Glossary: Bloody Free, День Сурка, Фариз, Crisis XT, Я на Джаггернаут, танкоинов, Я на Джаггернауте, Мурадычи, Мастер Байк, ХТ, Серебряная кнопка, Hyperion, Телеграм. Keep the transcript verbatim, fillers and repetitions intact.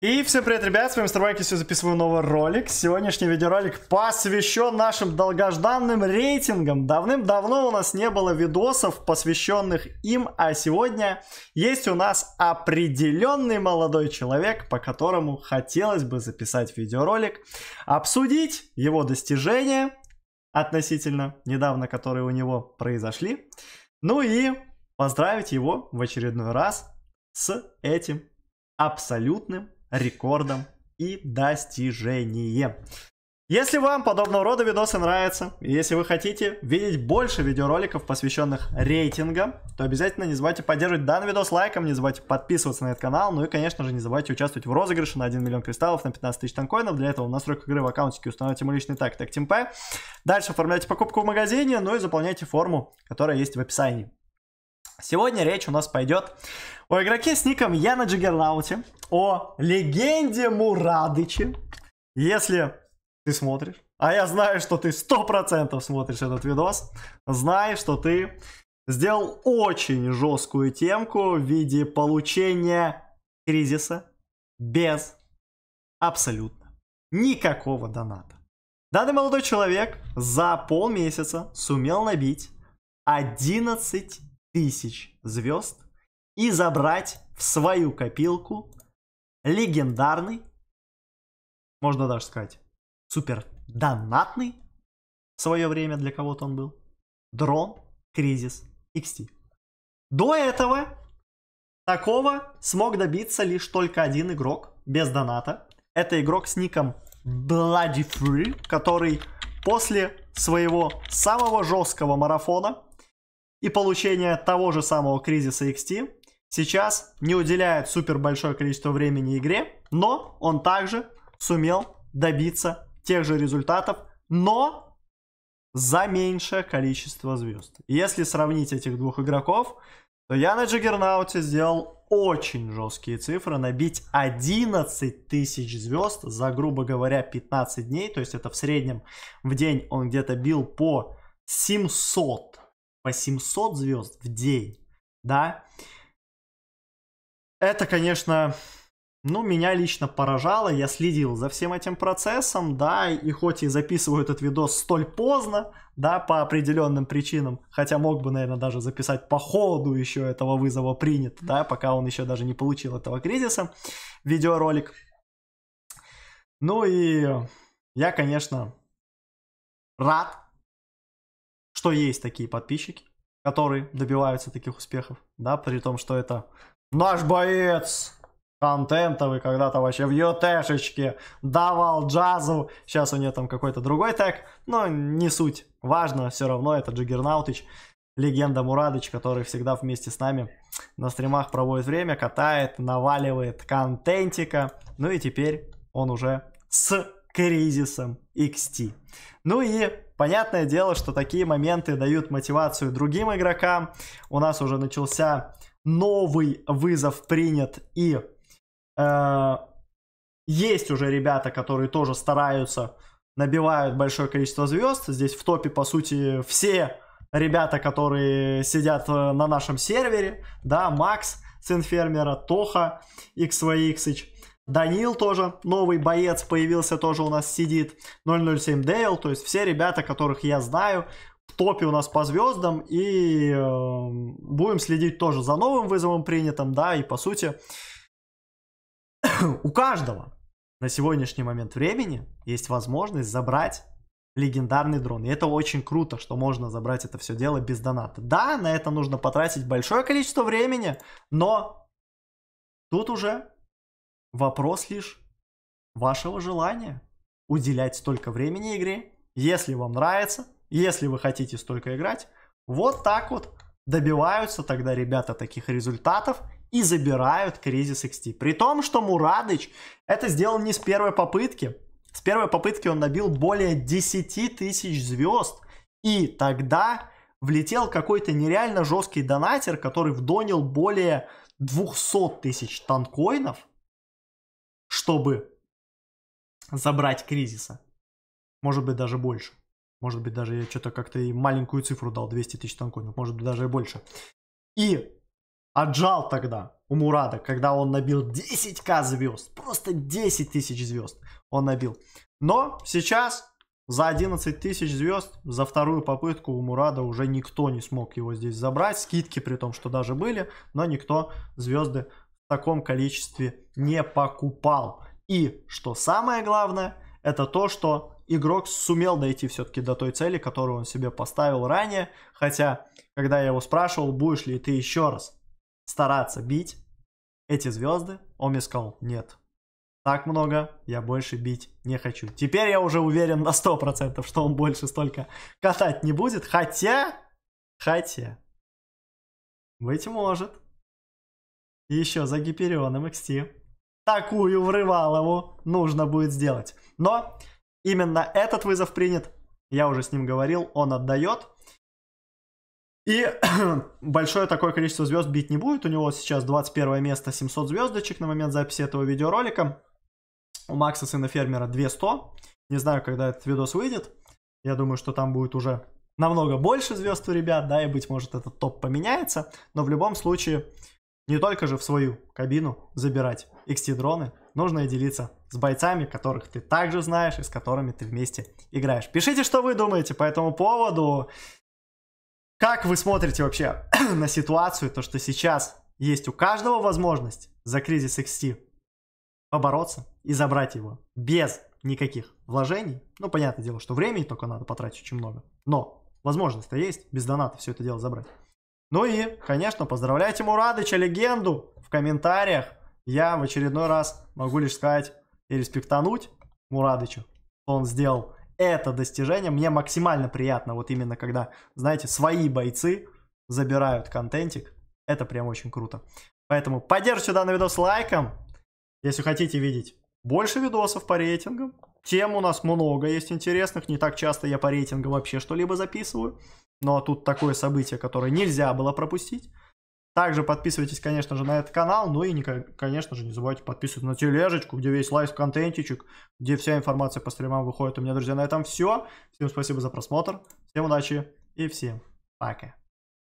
И всем привет, ребят, с вами Мастер Байк, и сегодня записываю новый ролик. Сегодняшний видеоролик посвящен нашим долгожданным рейтингам. Давным-давно у нас не было видосов, посвященных им, а сегодня есть у нас определенный молодой человек, по которому хотелось бы записать видеоролик, обсудить его достижения относительно недавно, которые у него произошли, ну и поздравить его в очередной раз с этим абсолютным рекордом и достижением. Если вам подобного рода видосы нравятся, и если вы хотите видеть больше видеороликов, посвященных рейтингам, то обязательно не забывайте поддерживать данный видос лайком, не забывайте подписываться на этот канал, ну и, конечно же, не забывайте участвовать в розыгрыше на один миллион кристаллов, на пятнадцать тысяч танкоинов. Для этого в настройках игры в аккаунтике устанавливайте мой личный таг, так Тимпэ. Дальше оформляйте покупку в магазине, ну и заполняйте форму, которая есть в описании. Сегодня речь у нас пойдет о игроке с ником Я на Джаггернауте, о легенде Мурадычи. Если ты смотришь, а я знаю, что ты сто процентов смотришь этот видос, знай, что ты сделал очень жесткую темку в виде получения кризиса без абсолютно никакого доната. Данный молодой человек за полмесяца сумел набить одиннадцать тысяч звезд и забрать в свою копилку легендарный, можно даже сказать, супер донатный в свое время для кого-то он был, дрон Crisis икс ти. До этого такого смог добиться лишь только один игрок без доната. Это игрок с ником Bloody Free, который после своего самого жесткого марафона и получение того же самого Crisis икс ти сейчас не уделяет супер большое количество времени игре, но он также сумел добиться тех же результатов, но за меньшее количество звезд. Если сравнить этих двух игроков, то я на Джаггернауте сделал очень жесткие цифры. Набить одиннадцать тысяч звезд за, грубо говоря, пятнадцать дней, то есть это в среднем в день он где-то бил по семьсот по семьсот звезд в день, да, это, конечно, ну, меня лично поражало, я следил за всем этим процессом, да, и хоть и записываю этот видос столь поздно, да, по определенным причинам, хотя мог бы, наверное, даже записать по ходу еще этого вызова принят, да, пока он еще даже не получил этого кризиса, видеоролик, ну и я, конечно, рад, что есть такие подписчики, которые добиваются таких успехов, да, при том, что это наш боец контентовый, когда-то вообще в ютешечке давал джазу, сейчас у нее там какой-то другой тег, но не суть, важно, все равно это Джаггернаутыч, легенда Мурадыч, который всегда вместе с нами на стримах проводит время, катает, наваливает контентика, ну и теперь он уже с Кризисом икс ти. Ну и понятное дело, что такие моменты дают мотивацию другим игрокам. У нас уже начался новый вызов принят, и э, есть уже ребята, которые тоже стараются, набивают большое количество звезд. Здесь в топе, по сути, все ребята, которые сидят на нашем сервере, да, Макс, сын фермера, Тоха, икс вай иксыч. Данил тоже, новый боец появился, тоже у нас сидит, ноль ноль семь Дейл, то есть все ребята, которых я знаю, в топе у нас по звездам, и э, будем следить тоже за новым вызовом принятым, да, и по сути у каждого на сегодняшний момент времени есть возможность забрать легендарный дрон, и это очень круто, что можно забрать это все дело без доната. Да, на это нужно потратить большое количество времени, но тут уже вопрос лишь вашего желания уделять столько времени игре, если вам нравится, если вы хотите столько играть. Вот так вот добиваются тогда ребята таких результатов и забирают Crisis икс ти. При том, что Мурадыч это сделал не с первой попытки. С первой попытки он набил более десяти тысяч звезд. И тогда влетел какой-то нереально жесткий донатер, который вдонил более двухсот тысяч танкоинов, чтобы забрать Кризиса. Может быть, даже больше. Может быть, даже я что-то как-то и маленькую цифру дал, двести тысяч танков, может быть, даже и больше. И отжал тогда у Мурада, когда он набил десять тысяч звезд, просто десять тысяч звезд он набил. Но сейчас за одиннадцать тысяч звезд, за вторую попытку у Мурада уже никто не смог его здесь забрать. Скидки при том, что даже были, но никто звезды в таком количестве не покупал. И что самое главное, это то, что игрок сумел дойти все-таки до той цели, которую он себе поставил ранее. Хотя, когда я его спрашивал, будешь ли ты еще раз стараться бить эти звезды, он мне сказал, нет, так много я больше бить не хочу. Теперь я уже уверен на сто процентов, что он больше столько катать не будет. Хотя, хотя, быть может, еще за Hyperion'ом икс ти такую врывалову нужно будет сделать. Но именно этот вызов принят. Я уже с ним говорил, он отдает. И большое такое количество звезд бить не будет. У него сейчас двадцать первое место, семьсот звездочек на момент записи этого видеоролика. У Макса, сына фермера, двести. Не знаю, когда этот видос выйдет. Я думаю, что там будет уже намного больше звезд у ребят, да, и, быть может, этот топ поменяется. Но в любом случае, не только же в свою кабину забирать икс ти-дроны, нужно и делиться с бойцами, которых ты также знаешь и с которыми ты вместе играешь. Пишите, что вы думаете по этому поводу. Как вы смотрите вообще на ситуацию, то что сейчас есть у каждого возможность за Crisis икс ти побороться и забрать его без никаких вложений. Ну, понятное дело, что времени только надо потратить очень много, но возможность-то есть без доната все это дело забрать. Ну и, конечно, поздравляйте Мурадыча, легенду, в комментариях. Я в очередной раз могу лишь сказать и респектануть Мурадычу, что он сделал это достижение. Мне максимально приятно, вот именно когда, знаете, свои бойцы забирают контентик. Это прям очень круто. Поэтому поддержите данный видос лайком. Если хотите видеть больше видосов по рейтингам, тем у нас много есть интересных. Не так часто я по рейтингам вообще что-либо записываю. Но тут такое событие, которое нельзя было пропустить. Также подписывайтесь, конечно же, на этот канал. Ну и, не, конечно же, не забывайте подписываться на тележечку, где весь лайв-контентичек, где вся информация по стримам выходит. У меня, друзья, на этом все. Всем спасибо за просмотр. Всем удачи и всем пока.